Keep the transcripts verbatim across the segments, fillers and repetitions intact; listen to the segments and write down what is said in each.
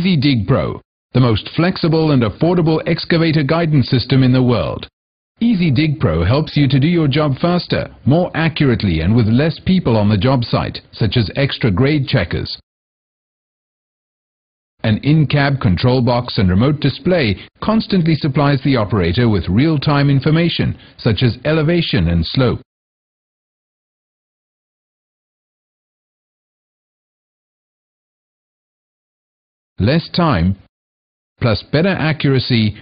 EZDig Pro, the most flexible and affordable excavator guidance system in the world. EZDig Pro helps you to do your job faster, more accurately, and with less people on the job site, such as extra grade checkers. An in-cab control box and remote display constantly supplies the operator with real-time information, such as elevation and slope. Less time, plus better accuracy,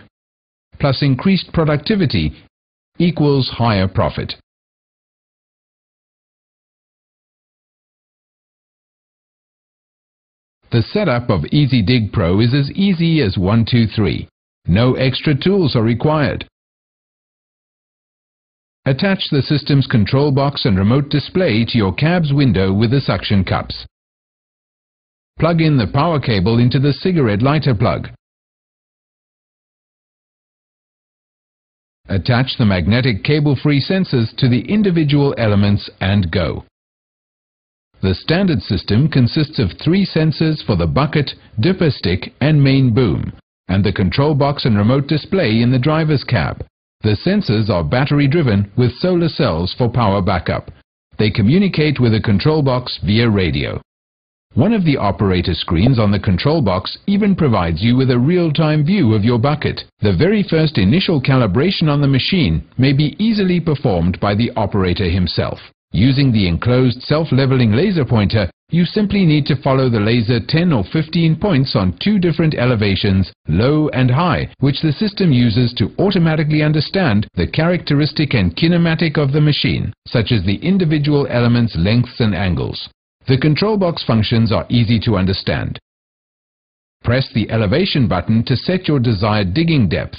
plus increased productivity, equals higher profit. The setup of EZDig Pro is as easy as one two three. No extra tools are required. Attach the system's control box and remote display to your cab's window with the suction cups. Plug in the power cable into the cigarette lighter plug. Attach the magnetic cable-free sensors to the individual elements and go. The standard system consists of three sensors for the bucket, dipper stick and main boom, and the control box and remote display in the driver's cab. The sensors are battery-driven with solar cells for power backup. They communicate with the control box via radio. One of the operator screens on the control box even provides you with a real-time view of your bucket. The very first initial calibration on the machine may be easily performed by the operator himself. Using the enclosed self-leveling laser pointer, you simply need to follow the laser ten or fifteen points on two different elevations, low and high, which the system uses to automatically understand the characteristic and kinematic of the machine, such as the individual elements' lengths and angles. The control box functions are easy to understand. Press the elevation button to set your desired digging depth.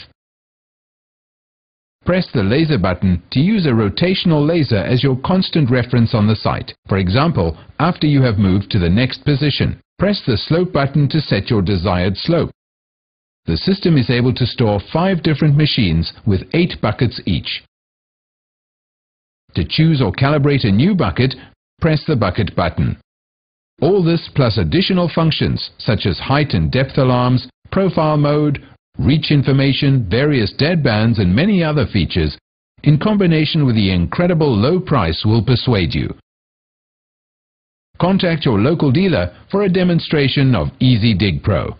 Press the laser button to use a rotational laser as your constant reference on the site. For example, after you have moved to the next position, press the slope button to set your desired slope. The system is able to store five different machines with eight buckets each. To choose or calibrate a new bucket, press the bucket button. All this plus additional functions such as height and depth alarms, profile mode, reach information, various deadbands and many other features, in combination with the incredible low price, will persuade you. Contact your local dealer for a demonstration of EZDig Pro.